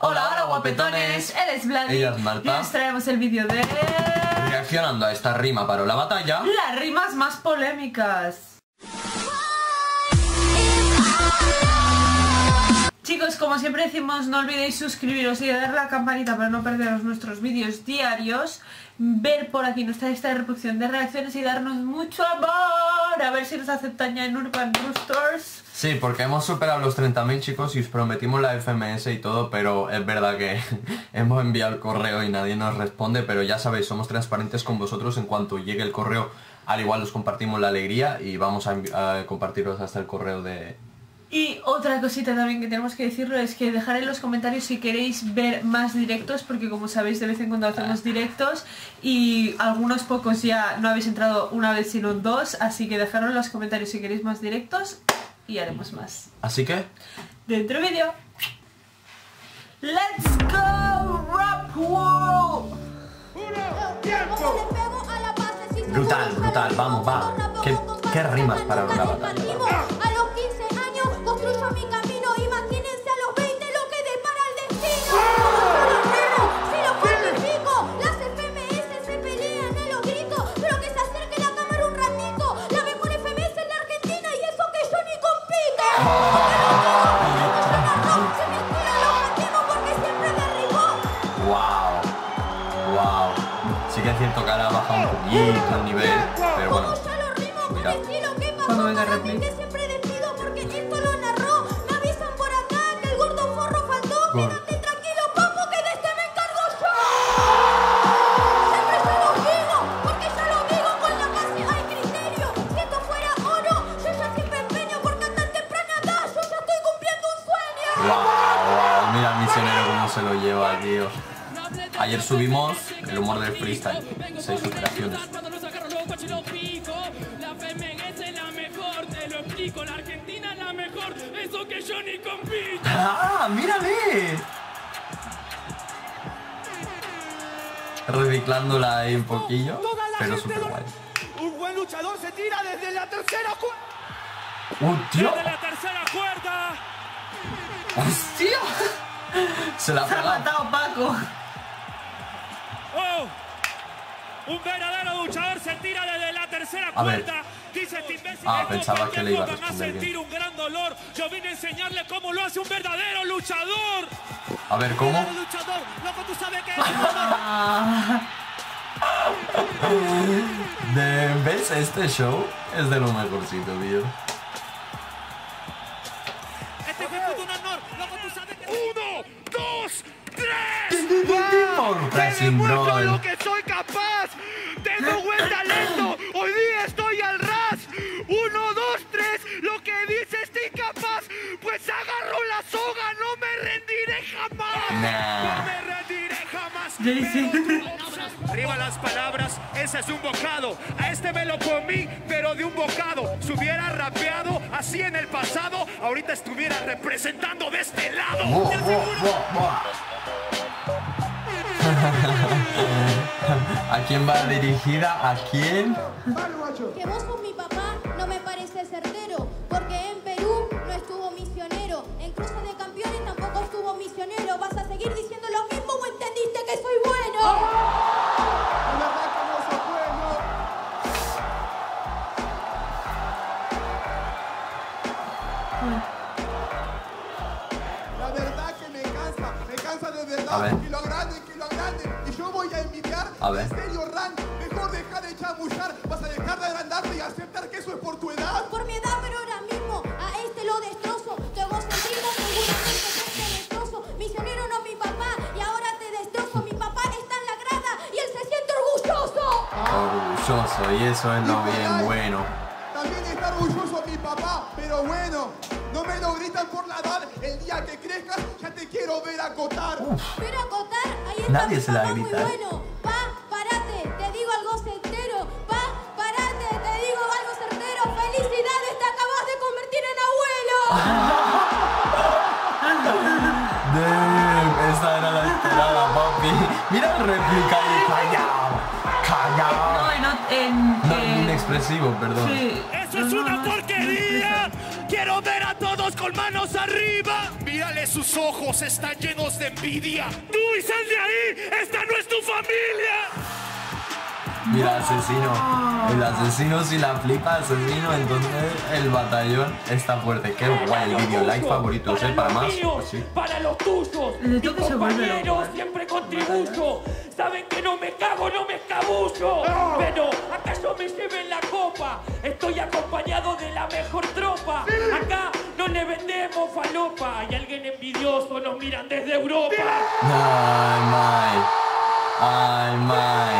Hola, hola guapetones, él es Vladi, ella es Marta. Y os traemos el vídeo de... reaccionando a esta rima para la batalla. Las rimas más polémicas. Chicos, como siempre decimos, no olvidéis suscribiros y dar la campanita para no perderos nuestros vídeos diarios. Ver por aquí nuestra lista de reproducción de reacciones y darnos mucho amor. A ver si nos aceptan ya en Urban Boosters. Sí, porque hemos superado los 30.000 chicos y os prometimos la FMS y todo, pero es verdad que hemos enviado el correo y nadie nos responde. Pero ya sabéis, somos transparentes con vosotros. En cuanto llegue el correo, al igual os compartimos la alegría y vamos a compartiros hasta el correo de... Y otra cosita también que tenemos que decirlo es que dejar en los comentarios si queréis ver más directos, porque como sabéis de vez en cuando hacemos directos y algunos pocos ya no habéis entrado una vez sino dos, así que dejadlo en los comentarios si queréis más directos y haremos más. Así que... ¡dentro vídeo! ¡Let's go! ¡Rap World! Brutal, brutal, vamos, va. ¿Qué rimas para una batalla? Al nivel, pero bueno, mira. Cuando venga Replay siempre despido porque esto lo narró. Me avisan por acá que el gordo forro faltó. Quédate tranquilo, papo, que de este me encargo yo. Siempre se los digo, porque yo lo digo con la casi hay criterio. Si esto fuera oro, yo ya siempre empeño, porque a tan temprana edad yo ya estoy cumpliendo un sueño. Wow, mira el misionero cómo se lo lleva, tío. Ayer subimos el humor del freestyle, 6 superaciones. La FMS es la mejor, te lo explico, la Argentina es la mejor, eso que yo ni compito. ¡Ah, mírale! Reciclándola ahí un poquillo, pero súper guay. Un buen luchador se tira desde la tercera cuerda. ¡Un tío! ¡Desde la tercera cuerda! ¡Hostia! Se la ha matado Paco. Un verdadero luchador se tira desde la tercera cuerda. Dice este imbécil pensaba que le iba a responder bien. Un gran dolor. Yo vine a enseñarle cómo lo hace un verdadero luchador. A ver, ¿cómo? Luchador, loco, tú sabes que es... ¿Ves? Este show es de lo mejorcito, tío. Este fue un honor. Loco, tú sabes que... 1, 2, 3. ¡Wow! ¡Te demuestro lo que soy capaz! ¡Tengo buen talento! ¡Hoy día estoy al ras! 1, 2, 3, lo que dice estoy capaz. Pues agarro la soga, no me rendiré jamás. No me rendiré jamás. Pero... arriba las palabras, ese es un bocado. A este me lo comí, pero de un bocado. Si hubiera rapeado así en el pasado, ahorita estuviera representando de este lado. ¿A quién va dirigida? ¿A quién? Que vos con mi papá no me parece certero, porque en Perú no estuvo misionero, en Cruces de Campeones tampoco estuvo misionero. ¿Vas a seguir diciendo lo mismo o entendiste que soy bueno? La verdad que no soy bueno. La verdad que me cansa de verdad. A ver. En serio, Ran, mejor deja de chamullar. Vas a dejar de agrandarte y aceptar que eso es por tu edad. Por mi edad, pero ahora mismo a este lo destrozo. Tu egocentrismo seguramente es destrozo. Misionero no mi papá y ahora te destrozo. Mi papá está en la grada y él se siente orgulloso. Orgulloso, y eso es lo bien bueno. También está orgulloso mi papá, pero bueno, no me lo gritan por la edad. El día que crezcas ya te quiero ver acotar. Ver acotar, ahí está. Nadie se la grita. Muy bueno. Mira el réplica y callao, callao. No, inexpresivo, perdón. Sí. ¡Eso es una porquería! ¡Quiero quiero ver a todos con manos arriba. Mírale sus ojos, están llenos de envidia. Tú y sal de ahí, esta no es tu familia. Mira, asesino. El asesino si la flipa, asesino. Entonces el batallón está fuerte. Qué guay el video. Like favorito, para para más. Míos, sí. Para los tuyos. Mi compañero siempre contribuyo. Saben que no me cago, no me escabullo. Pero acaso me lleven la copa. Estoy acompañado de la mejor tropa. Acá no le vendemos falopa. Hay alguien envidioso, nos miran desde Europa. Ay, my. Ay, my.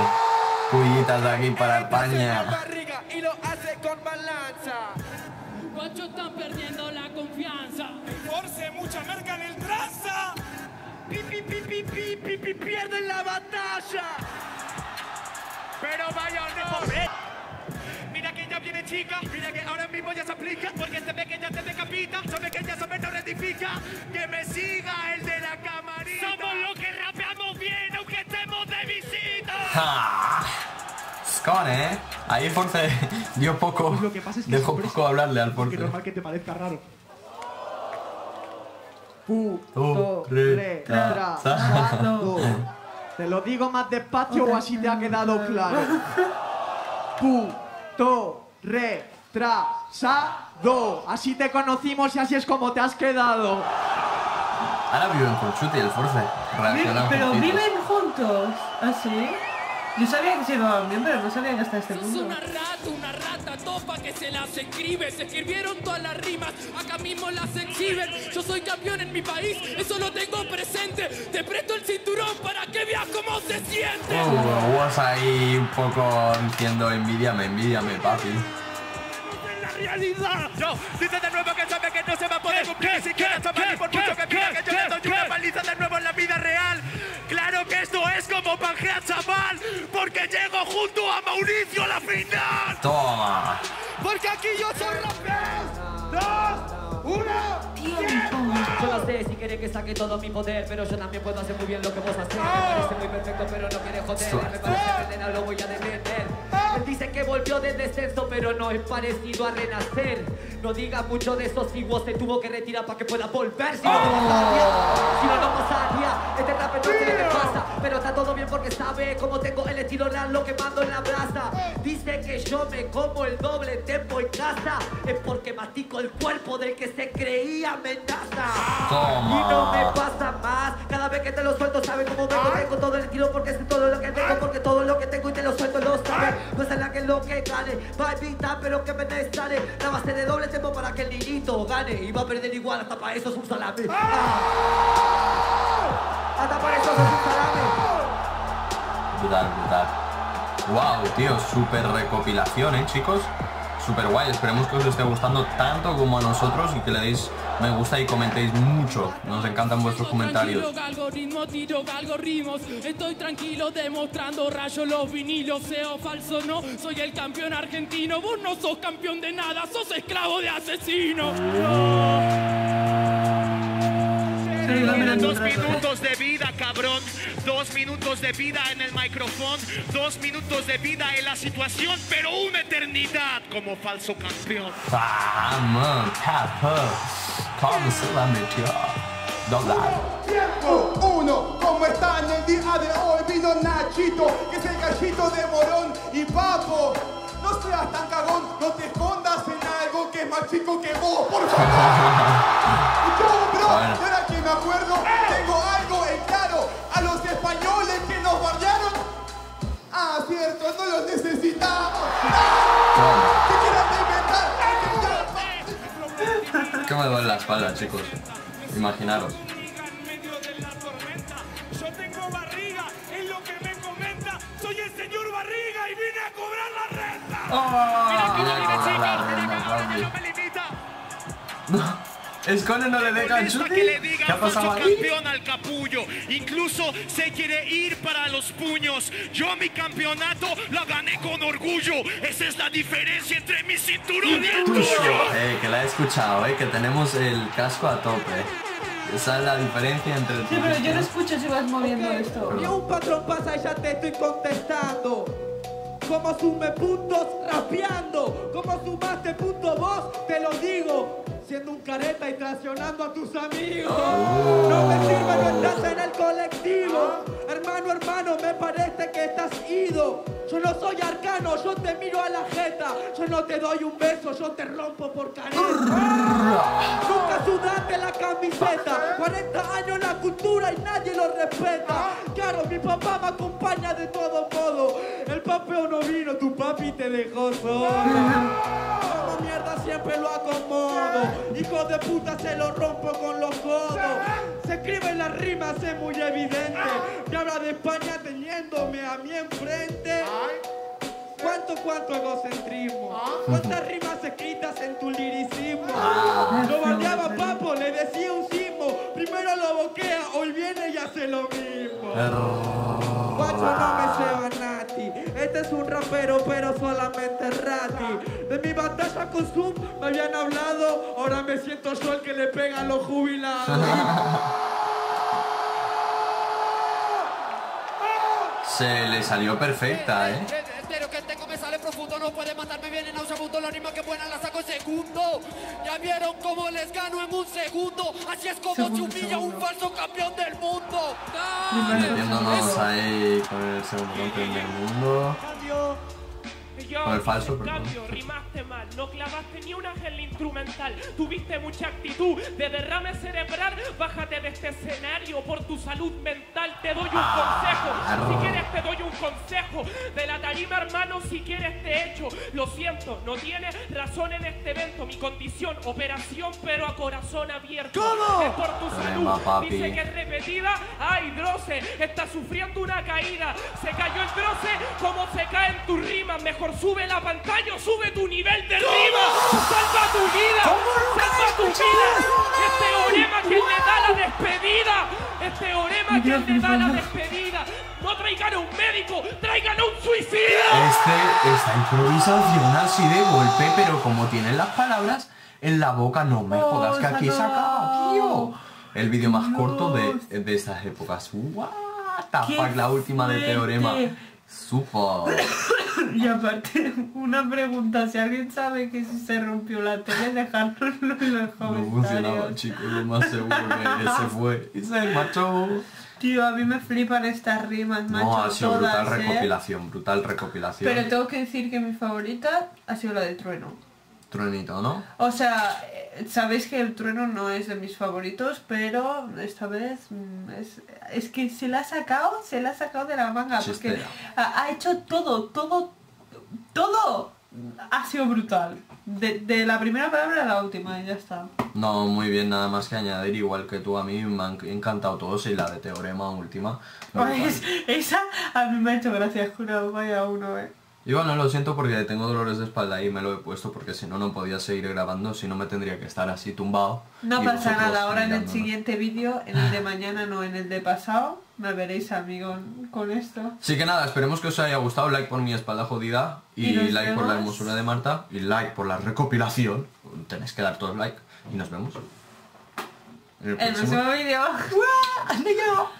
Pullitas aquí para España. Y lo hace con balanza. Guacho, están perdiendo la confianza. Force mucha merca en el traza. Pierden la batalla. Pero vaya o no. Mira que ya viene chica. Mira que ahora mismo ya se aplica. Porque se ve que ya se decapita. Sabe que ya se me no rectifica. Que me siga el de la camarita. Somos los que rapeamos bien aunque estemos de visita. Ja. Scone, ¿eh? Ahí Force dio poco. Pues lo que pasa es que dejó poco hablarle al Force. Que normal que te parezca raro. Puto, re, tra, sato. Te lo digo más despacio o así te ha quedado claro. Puto, re, tra, sato. Así te conocimos y así es como te has quedado. Ahora viven con Chute y el Force. Pero viven juntos. ¿Así? Yo sabía que se llevaban bien, pero no sabía que hasta este punto. Es una rata topa que se las escribe. Se escribieron todas las rimas, acá mismo las exhiben. Yo soy campeón en mi país, eso lo tengo presente. Te presto el cinturón para que veas cómo se siente. Vos ahí un poco diciendo envidiame, papi. La realidad. Yo, dice de nuevo que sabe que no se va a poder cumplir. Si quieres tomar por mucho que pida que yo le doy una paliza de nuevo en la vida real. Claro que esto es como Pangea, chaval, porque llego junto a Mauricio a la final. Toma. Porque aquí yo soy rapero. 3, 2, 1. Yo la sé si quiere que saque todo mi poder, pero yo también puedo hacer muy bien lo que vos haces. Me parece muy perfecto, pero no quiere joder. Me parece que lo voy a detener. Él dice que volvió de descenso, pero no es parecido a renacer. No digas mucho de eso, si vos te tuvo que retirar para que pueda volver. Si no, no pasaría. Este rap no sé qué me pasa, pero está todo bien porque sabe cómo tengo el estilo real, lo que mando en la brasa. Dice que yo me como el doble tempo en casa, es porque mastico el cuerpo del que se creía amenaza. Toma. Y no me pasa más, cada vez que te lo suelto sabe cómo me con todo el estilo porque es todo lo que tengo, porque todo lo que tengo y te lo suelto lo sabe. Pues es la que lo que gane va a evitar, pero que me desale la base de doble tempo para que el niñito gane. Y va a perder igual, hasta para eso es un salame. Hasta para eso es un salame. Brutal. Wow, tío, super recopilación, chicos. Super guay, esperemos que os esté gustando tanto como a nosotros y que le deis me gusta y comentéis mucho. Nos encantan vuestros comentarios. Tiro galgo ritmos, estoy tranquilo demostrando rayo los vinilos. Sea falso no, soy el campeón argentino. Vos no sos campeón de nada, sos esclavo de asesino. Tienen 2 minutos de vida, cabrón. 2 minutos de vida en el micrófono. 2 minutos de vida en la situación, pero una eternidad como falso campeón. Vamos, ¿cómo se la metió? Tiempo 1, como están el día de hoy, vino Nachito, que es el gallito de Morón. Y papo, no seas tan cagón, no te escondas en algo que es más chico que vos, por favor. Yo, bro, ahora que me acuerdo, tengo algo en claro. A los españoles que nos bardearon, cierto, no los necesitamos. ¿Qué me duele la espalda, chicos? Imaginaros. Yo tengo barriga, es lo que me comenta. Soy el señor Barriga y vine a cobrar la renta. Mira que viene chica, no me limita. Escone no le deja el chute. Que le diga, ¿qué ha pasado aquí? Campeón al capullo. Incluso se quiere ir para los puños. Yo mi campeonato la gané con orgullo. Esa es la diferencia entre mi cinturón y el tuyo. Que la he escuchado, que tenemos el casco a tope. Esa es la diferencia entre... Sí, pero yo no escucho si vas moviendo esto. Ni un patrón pasa y ya te estoy contestando. ¿Cómo sume puntos rapeando? ¿Cómo sumaste puntos vos? Te lo digo. siendo un careta y traicionando a tus amigos. No me sirve, no estás en el colectivo. Hermano, hermano, me parece que estás ido. Yo no soy arcano, yo te miro a la jeta. Yo no te doy un beso, yo te rompo por careta. Nunca sudaste la camiseta. 40 años la cultura y nadie lo respeta. Claro, mi papá me acompaña de todo modo. El papeo no vino, tu papi te dejó solo. Como mierda siempre lo acomodo. Hijo de puta se lo rompo con los codos. Se escriben las rimas, es muy evidente. Me habla de España teniéndome a mí enfrente. ¿Cuánto egocentrismo? ¿Cuántas rimas escritas en tu liricismo? Lo bardeaba Papo, le decía un sismo. Primero lo boquea, hoy viene y hace lo mismo. Guacho, no me ceba Nati. Este es un rapero, pero solamente Rati. De mi batalla con Zoom me habían hablado. Ahora me siento yo el que le pega a los jubilados. Se le salió perfecta, ¿eh? Pero que este come sale profundo, no puede matarme, viene nauseabundo. La rima que buena la saco en segundo. Ya vieron cómo les gano en un segundo. Así es como se humilla un falso campeón del mundo. Metiéndonos ahí con el segundo campeón del mundo. Con el falso, pero no. Rimaste mal, no clavaste ni una gel instrumental. Tuviste mucha actitud de derrame cerebral. Bájate de este escenario por tu salud mental. Te doy un consejo, si quieres te doy un consejo. De la tarima, hermano, si quieres te echo. Lo siento, no tienes razón en este evento. Mi condición, operación, pero a corazón abierto. ¿Cómo? Es por tu salud. Dice que es repetida. Ay, Droce, está sufriendo una caída. Se cayó el Droce, como se caen tus rimas. Mejor sube la pantalla, sube tu nivel de rima. Salva tu vida, salva tu vida. Es Teorema quien le da la despedida. Es Teorema quien le da la despedida. No traigan a un médico, traigan a un suicida. Esta improvisación así de golpe, pero como tienen las palabras en la boca, no me jodas que aquí se acaba, tío. El vídeo más corto de estas épocas. What the fuck, la última de Teorema. Super. Y aparte, una pregunta, si alguien sabe que si se rompió la tele, dejárnoslo en los comentarios. No funcionaba, chicos, lo más seguro que se fue. Y se marchó. Tío, a mí me flipan estas rimas, macho. No, ha sido todas, brutal recopilación, brutal recopilación. Pero tengo que decir que mi favorita ha sido la de Trueno. Truenito, ¿no? O sea, sabéis que el Trueno no es de mis favoritos, pero esta vez es que se la ha sacado de la manga. Porque ha hecho todo. Ha sido brutal. De la primera palabra a la última y ya está. No, muy bien, nada más que añadir. Igual que tú, a mí me han encantado todos. Y la de Teorema última. Pues esa a mí me ha hecho gracia, jurado, vaya uno, Yo no lo siento porque tengo dolores de espalda y me lo he puesto porque si no, no podía seguir grabando, si no me tendría que estar así tumbado. No pasa nada, ahora en el siguiente vídeo, en el de mañana no, en el de pasado, me veréis, amigos, con esto. Así que nada, esperemos que os haya gustado, like por mi espalda jodida y like por la hermosura de Marta y like por la recopilación, tenéis que dar todos like y nos vemos. En el próximo vídeo.